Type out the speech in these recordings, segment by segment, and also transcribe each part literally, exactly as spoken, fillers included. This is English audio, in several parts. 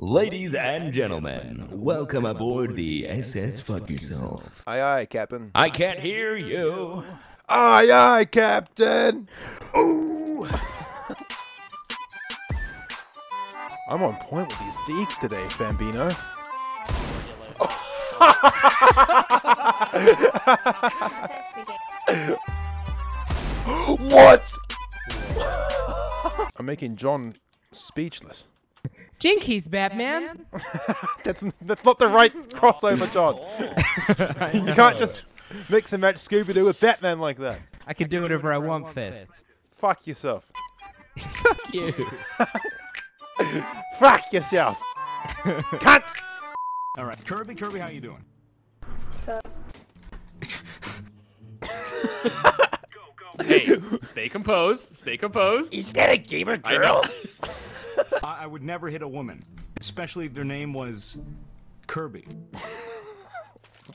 Ladies and gentlemen, welcome aboard the S S Fuck Yourself. Aye aye, Captain. I can't hear you. Aye aye, Captain. Ooh. I'm on point with these deeks today, Fambino. What? I'm making John speechless. Jinkies, Batman. that's that's not the right crossover, John. You can't just mix and match Scooby-Doo with Batman like that. I can do whatever I want, Fitz. Fuck yourself. Fuck you. Fuck yourself. Cut. All right, Kirby, Kirby, how you doing? What's up? Hey, stay composed. Stay composed. Is that a gamer girl? I, I would never hit a woman, especially if their name was Kirby.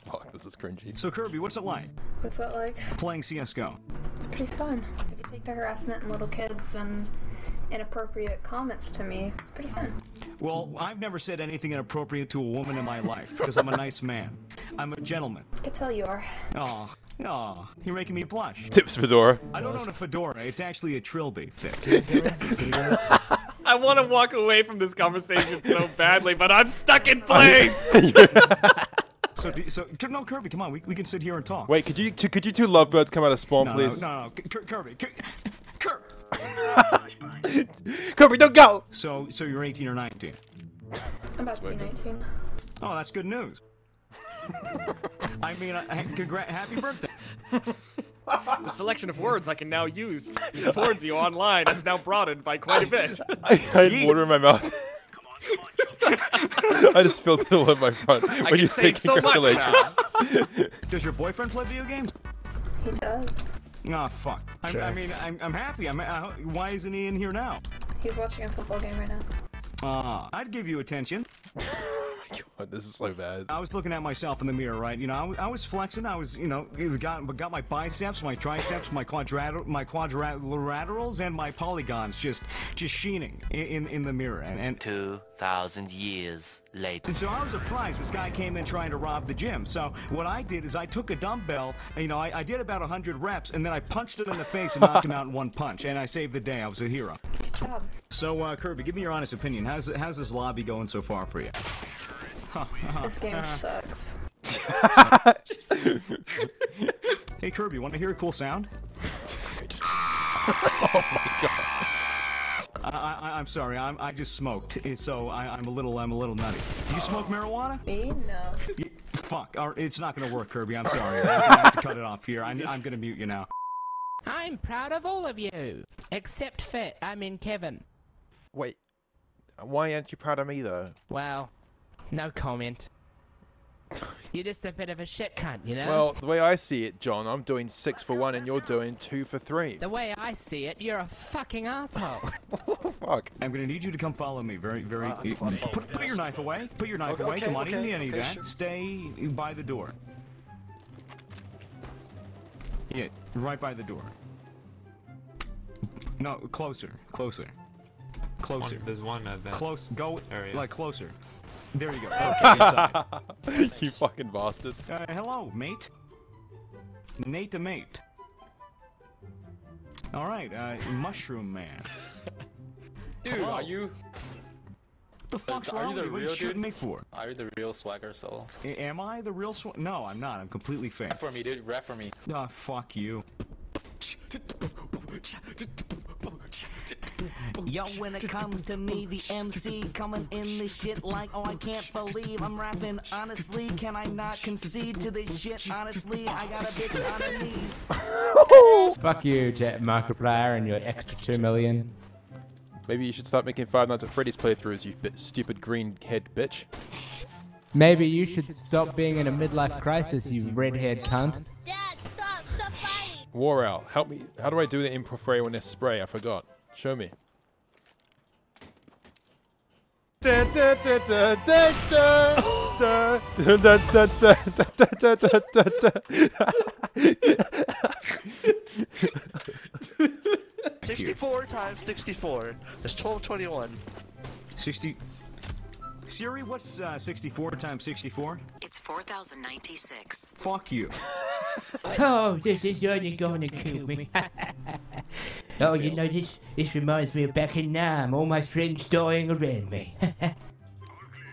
Fuck, this is cringy. So Kirby, what's it like? What's it like? Playing C S G O. It's pretty fun. If you take the harassment and little kids and inappropriate comments to me, it's pretty fun. Well, I've never said anything inappropriate to a woman in my life, because I'm a nice man. I'm a gentleman. I could tell you are. Aw. Aw, you're making me blush. Tips fedora. I don't own a fedora, it's actually a trilby. I want to walk away from this conversation so badly, but I'm stuck in place! so, do, so, no, Kirby, come on, we, we can sit here and talk. Wait, could you could you two lovebirds come out of spawn, no, please? No, no, no, Kirby, Kirby, Kirby! Kirby, don't go! So, so you're eighteen or nineteen? I'm about to be nineteen. Oh, that's good news. I mean, I, congrats, happy birthday. The selection of words I can now use towards you online is now broadened by quite a bit. I, I had water in my mouth. I just spilled it all in my front. When you say congratulations. Does your boyfriend play video games? He does. Aw, oh, fuck. Sure. I, I mean, I'm, I'm happy. I'm, I, why isn't he in here now? He's watching a football game right now. Aw, uh, I'd give you attention. God, this is so bad. I was looking at myself in the mirror, right? You know, I, I was flexing. I was, you know, got got my biceps, my triceps, my quadrat, my quadrilaterals, and my polygons just, just sheening in in the mirror. And, and two thousand years later. And so I was surprised. This guy came in trying to rob the gym. So what I did is I took a dumbbell. And, you know, I, I did about a hundred reps, and then I punched it in the face and knocked him out in one punch. And I saved the day. I was a hero. Good job. So uh, Kirby, give me your honest opinion. How's how's this lobby going so far for you? This game sucks. Hey Kirby, want to hear a cool sound? Oh my god. I, I, I'm sorry, I'm, I just smoked, so I, I'm a little, I'm a little nutty. Do you smoke marijuana? Me? No. You, fuck, it's not gonna work, Kirby, I'm sorry. I have to cut it off here, I, I'm gonna mute you now. I'm proud of all of you, except Fit, I mean Kevin. Wait, why aren't you proud of me though? Well... no comment. You're just a bit of a shit cunt, you know? Well, the way I see it, John, I'm doing six for one and you're doing two for three. The way I see it, you're a fucking asshole. Oh, fuck. I'm gonna need you to come follow me very, very... Uh, put, put your knife away. Put your knife okay, away. Okay, come on, okay, you need any of okay, that. Sure. Stay by the door. Yeah, right by the door. No, closer. Closer. Closer. One, there's one at that. Close. Go, area. Like, closer. There you go. Okay, you fucking bastard. Uh, hello, mate. Nate the mate. Alright, uh, Mushroom Man. Dude, hello. Are you... What the fuck's uh, wrong with you? What are you shooting me for? Are you the real Swagger Soul? Am I the real Swagger? No, I'm not. I'm completely fake. Rap for me, dude. Rap for me. Aw, oh, fuck you. Yo, when it comes to me, the M C coming in this shit like, oh, I can't believe I'm rapping honestly. Can I not concede to this shit? Honestly, I got a bitch on the knees. Fuck you, Jet Markiplier, and your extra two million. Maybe you should start making Five Nights at Freddy's playthroughs, you bit stupid green-head bitch. Maybe you should stop being in a midlife crisis, you redhead cunt. Dad, stop! Stop fighting! War Owl, help me. How do I do the improv fray when there's spray? I forgot. Show me. Da da da da da da da da da da da da da sixty-four times sixty-four is twelve twenty-one. Sixty Siri, what's uh, sixty-four times sixty-four? It's four thousand ninety-six. Fuck you. Oh, this is only gonna kill me. Oh, you know, this, this reminds me of back in Nam, all my friends dying around me.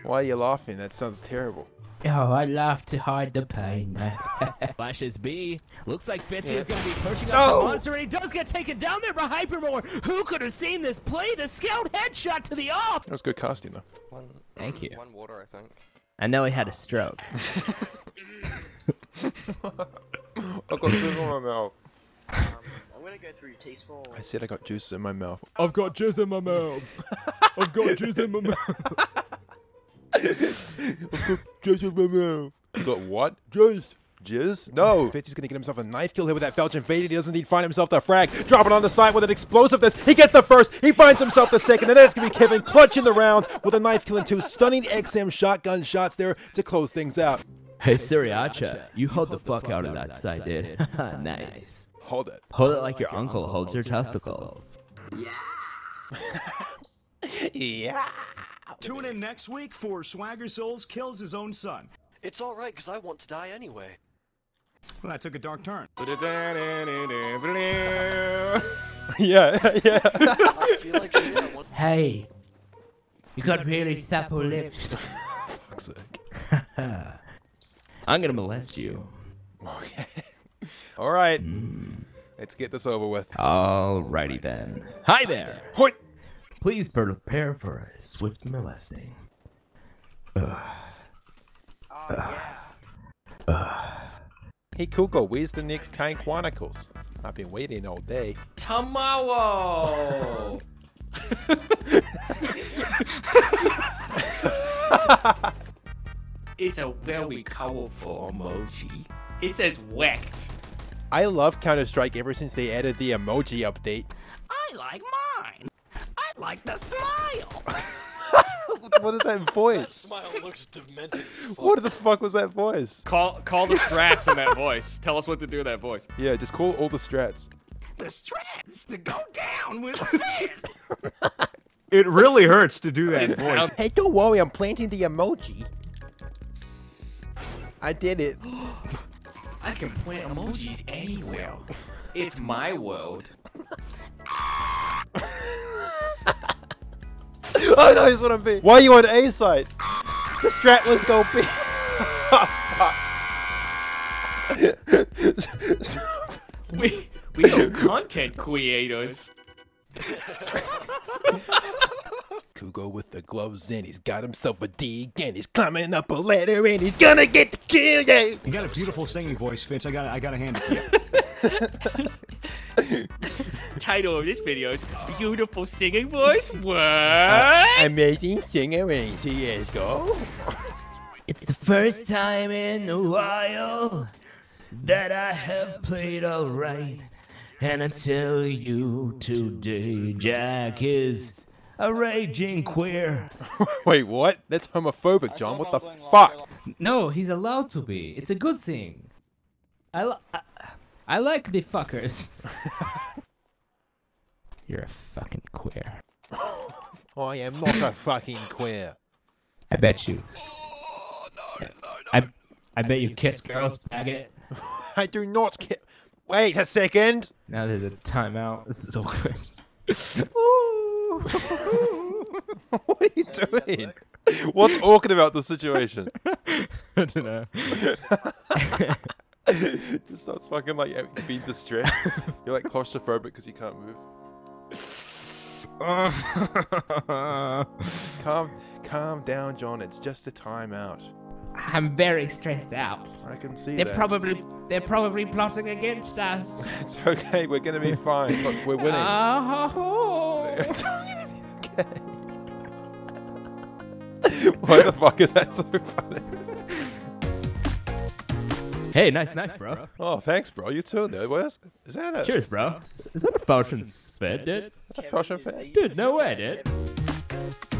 Why are you laughing? That sounds terrible. Oh, I laugh to hide the pain. Flashes B. Looks like Fitz yeah. is going to be pushing up oh. the monster, and he does get taken down there by Hypermore. Who could have seen this play? The scout headshot to the off. That was good casting, though. One, Thank um, you. One water, I think. I know he had a stroke. I got juice in my mouth. Um, I'm going to go through tasteful. I said I got juice in my mouth. I've got juice in my mouth. I've got juice in my mouth. Juice in my mouth. Got what? Juice. Jizz? No. Fitz is gonna get himself a knife kill here with that Felch Invaded. He doesn't need to find himself the frag. Drop it on the side with an explosiveness. He gets the first. He finds himself the second. And then it's gonna be Kevin clutching the round with a knife kill and two stunning X M shotgun shots there to close things out. Hey, Suriacha, you hold the fuck out of that side, dude. Nice. Hold it. Hold it like your uncle holds your testicles. Yeah. Yeah. Tune in next week for Swagger Souls Kills His Own Son. It's alright, because I want to die anyway. Well, that took a dark turn. Yeah, yeah. Hey, you got really supple lips. Fuck's sake. I'm gonna molest you. Okay. Alright. Mm. Let's get this over with. Alrighty then. Hi there! Hoit! Please prepare for a swift molesting. Ugh. Oh, yeah. Ugh. Ugh. Hey Kugo, where's the next Kane Chronicles? I've been waiting all day. Tomorrow. It's a very colorful emoji. It says whacked. I love Counter-Strike ever since they added the emoji update. I like mine. I like the smile. What is that voice? That smile looks demented as fuck. What the fuck was that voice? Call call the strats on that voice. Tell us what to do with that voice. Yeah, just call all the strats. The strats to go down with this. It really hurts to do that voice. Hey, don't worry, I'm planting the emoji. I did it. I can plant emojis anywhere. It's my world. Oh no, he's what I'm being. Why are you on A site? The strat was going B. we we are content creators. Kugo with the gloves in, he's got himself a D again. He's climbing up a ladder and he's gonna get the kill, yeah. You got a beautiful singing voice, Fitz. I got I got a hand to you. Title of this video is Beautiful Singing Voice. What? Uh, amazing singer in C S G O. It's the first time in a while that I have played alright. And I tell you today, Jack is a raging queer. Wait, what? That's homophobic, John. What the fuck? No, he's allowed to be. It's a good thing. I, li I, I like the fuckers. You're a fucking queer. I am not a fucking queer. I bet you. Oh, no, no, no. I, I, I bet you kiss girls, faggot. I do not kiss. Wait a second. Now there's a timeout. This is awkward. What are you doing? What's awkward about the situation? I don't know. Just starts fucking like being distressed. You're like claustrophobic because you can't move. calm, calm down, John. It's just a timeout. I'm very stressed out. I can see they're that. They're probably, they're probably plotting against us. It's okay. We're gonna be fine. Look, we're winning. Oh. It's gonna be okay. Why the fuck is that so funny? Hey, nice knife, nice, bro. bro. Oh, thanks, bro. You too, dude. What is, is that a... Cheers, bro. Is, is that a Falchion spit, dude? That's a Falchion spit? Dude, no way, dude.